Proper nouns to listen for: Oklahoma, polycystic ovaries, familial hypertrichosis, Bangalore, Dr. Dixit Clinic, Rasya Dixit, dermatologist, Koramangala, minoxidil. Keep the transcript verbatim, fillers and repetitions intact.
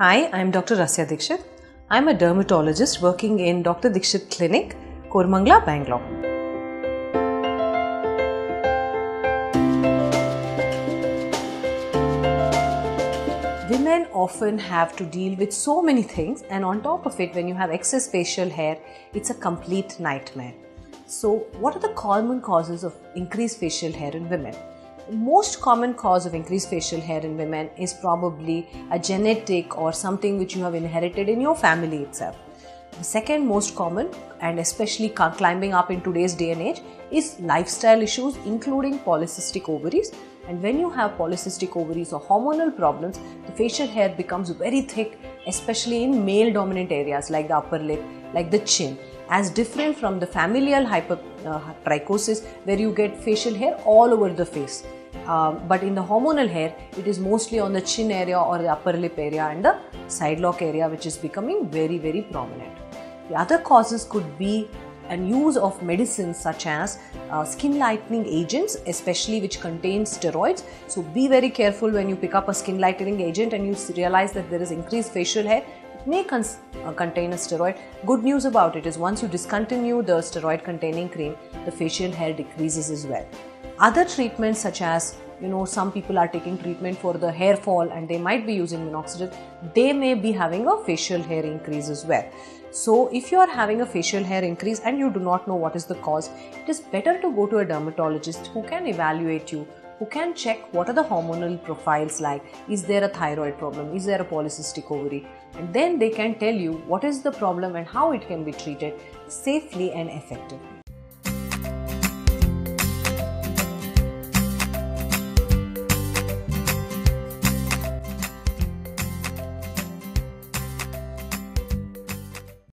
Hi, I'm Doctor Rasya Dixit. I'm a dermatologist working in Doctor Dixit Clinic, Koramangala, Bangalore. Women often have to deal with so many things, and on top of it, when you have excess facial hair, it's a complete nightmare. So, what are the common causes of increased facial hair in women? The most common cause of increased facial hair in women is probably a genetic or something which you have inherited in your family itself. The second most common, and especially climbing up in today's day and age, is lifestyle issues including polycystic ovaries. And when you have polycystic ovaries or hormonal problems, the facial hair becomes very thick, especially in male dominant areas like the upper lip, like the chin, as different from the familial hypertrichosis, where you get facial hair all over the face. Um, but in the hormonal hair, it is mostly on the chin area or the upper lip area and the side lock area, which is becoming very, very prominent. The other causes could be and use of medicines such as uh, skin lightening agents, especially which contain steroids. So be very careful when you pick up a skin lightening agent and you realize that there is increased facial hair. It may con uh, contain a steroid. Good news about it is once you discontinue the steroid containing cream, the facial hair decreases as well. Other treatments such as, you know, some people are taking treatment for the hair fall and they might be using minoxidil, they may be having a facial hair increase as well. So if you are having a facial hair increase and you do not know what is the cause, it is better to go to a dermatologist who can evaluate you, who can check what are the hormonal profiles like, is there a thyroid problem, is there a polycystic ovary, and then they can tell you what is the problem and how it can be treated safely and effectively.